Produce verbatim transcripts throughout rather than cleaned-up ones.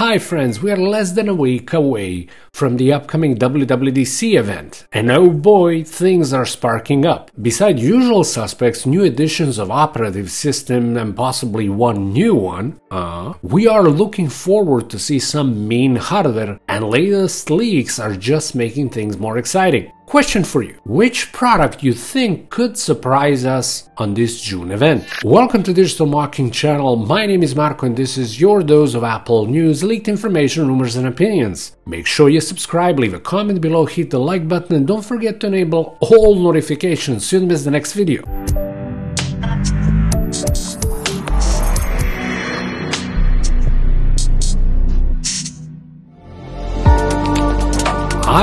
Hi friends, we are less than a week away from the upcoming W W D C event, and oh boy, things are sparking up. Besides usual suspects, new editions of operative system and possibly one new one, uh, we are looking forward to see some mean hardware, and latest leaks are just making things more exciting. Question for you. Which product you think could surprise us on this June event? Welcome to Digital Markings channel. My name is Marco and this is your dose of Apple news, leaked information, rumors and opinions. Make sure you subscribe, leave a comment below, hit the like button and don't forget to enable all notifications so you don't miss the next video.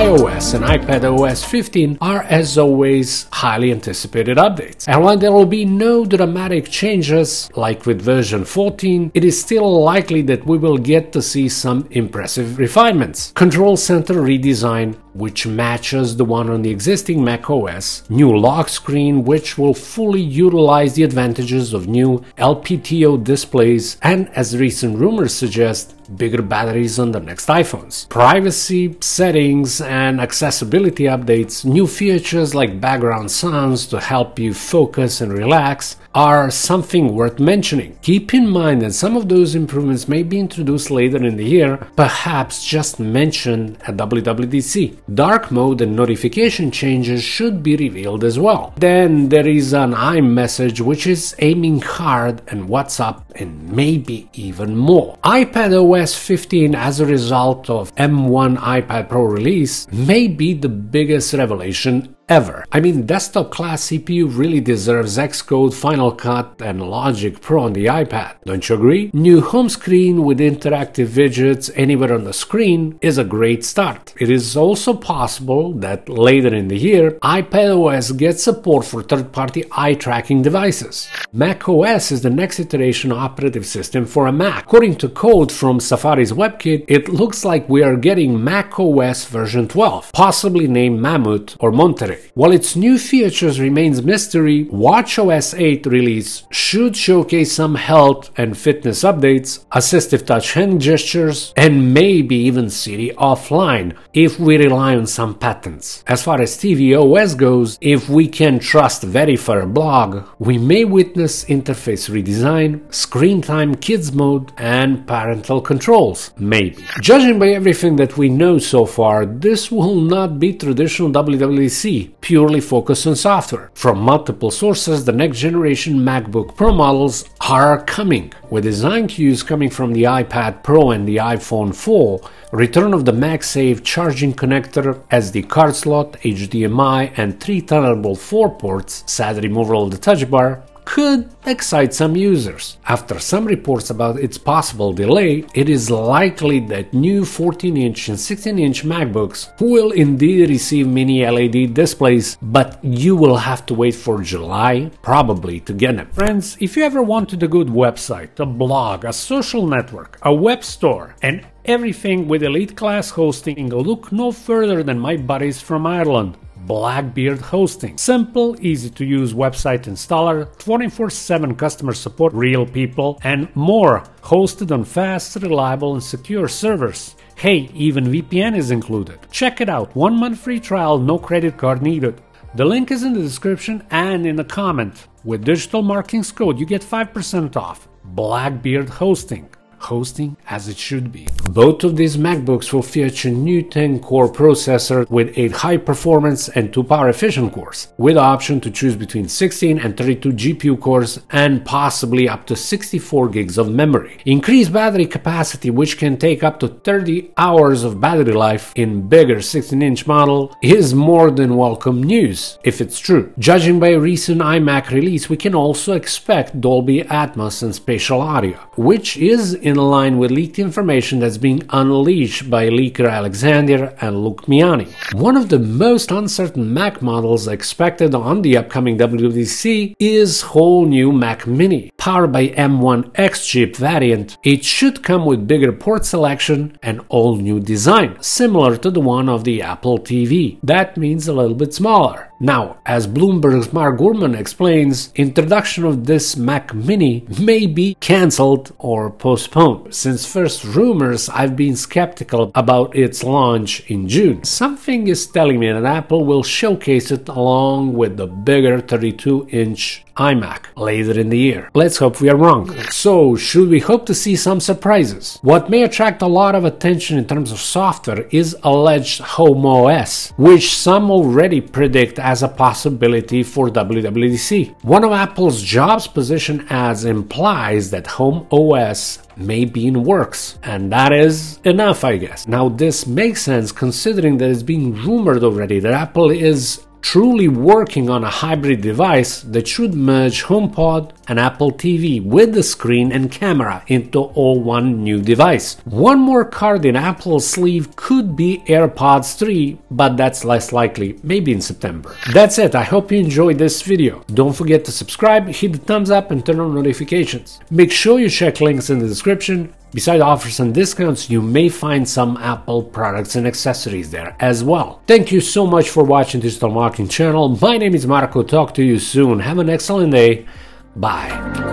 iOS and iPadOS fifteen are, as always, highly anticipated updates. And while there will be no dramatic changes, like with version fourteen, it is still likely that we will get to see some impressive refinements. Control center redesign, which matches the one on the existing macOS, new lock screen, which will fully utilize the advantages of new L T P O displays, and as recent rumors suggest, bigger batteries on the next iPhones. Privacy settings and accessibility updates, new features like background sounds to help you focus and relax are something worth mentioning. Keep in mind that some of those improvements may be introduced later in the year, perhaps just mentioned at W W D C. Dark mode and notification changes should be revealed as well. Then there is an iMessage, which is aiming hard and WhatsApp and maybe even more. iPadOS fifteen, as a result of M one iPad Pro release, may be the biggest revelation ever. I mean, desktop class C P U really deserves Xcode, Final Cut and Logic Pro on the iPad. Don't you agree? New home screen with interactive widgets anywhere on the screen is a great start. It is also possible that later in the year, iPadOS gets support for third-party eye-tracking devices. macOS is the next iteration operating system for a Mac. According to code from Safari's WebKit, it looks like we are getting macOS version twelve, possibly named Mammoth or Monterey. While its new features remains mystery, watchOS eight release should showcase some health and fitness updates, assistive touch hand gestures, and maybe even Siri offline if we rely on some patents. As far as tvOS goes, if we can trust Verifier blog, we may witness interface redesign, screen time kids mode, and parental controls, maybe. Judging by everything that we know so far, this will not be traditional W W D C. Purely focused on software. From multiple sources, the next generation MacBook Pro models are coming, with design cues coming from the iPad Pro and the iPhone four, return of the MagSafe charging connector, S D card slot, H D M I, and three Thunderbolt four ports, S A T removal of the touch bar, could excite some users. After some reports about its possible delay, it is likely that new fourteen inch and sixteen inch MacBooks will indeed receive mini L E D displays, but you will have to wait for July, probably, to get them. Friends, if you ever wanted a good website, a blog, a social network, a web store, and everything with elite class hosting, look no further than my buddies from Ireland. Black Beard Hosting. Simple, easy to use website installer, twenty-four seven customer support, real people, and more. Hosted on fast, reliable, and secure servers. Hey, even V P N is included. Check it out. One month free trial, no credit card needed. The link is in the description and in the comment. With Digital Markings code, you get five percent off. Black Beard Hosting. Hosting as it should be. Both of these MacBooks will feature new ten core processor with eight high performance and two power efficient cores, with option to choose between sixteen and thirty-two G P U cores and possibly up to sixty-four gigs of memory. Increased battery capacity, which can take up to thirty hours of battery life in bigger sixteen inch model, is more than welcome news, if it's true. Judging by a recent iMac release, we can also expect Dolby Atmos and spatial audio, which is in in line with leaked information that's being unleashed by leaker Alexander and Luke Miani. One of the most uncertain Mac models expected on the upcoming W W D C is whole new Mac Mini. Powered by M one X chip variant, it should come with bigger port selection and all new design, similar to the one of the Apple T V. That means a little bit smaller. Now, as Bloomberg's Mark Gurman explains, introduction of this Mac Mini may be cancelled or postponed. Since first rumors, I've been skeptical about its launch in June. Something is telling me that Apple will showcase it along with the bigger thirty-two inch iMac later in the year. Let's hope we are wrong. So, should we hope to see some surprises? What may attract a lot of attention in terms of software is alleged Home O S, which some already predict as a possibility for W W D C. One of Apple's jobs position ads implies that Home O S may be in works, and that is enough, I guess. Now, this makes sense considering that it's been rumored already that Apple is truly working on a hybrid device that should merge HomePod and Apple T V with the screen and camera into all one new device. One more card in Apple's sleeve could be AirPods three, but that's less likely, maybe in September. That's it, I hope you enjoyed this video. Don't forget to subscribe, hit the thumbs up and turn on notifications. Make sure you check links in the description. Besides offers and discounts, you may find some Apple products and accessories there as well. Thank you so much for watching Digital Marketing Channel. My name is Marco. Talk to you soon. Have an excellent day. Bye.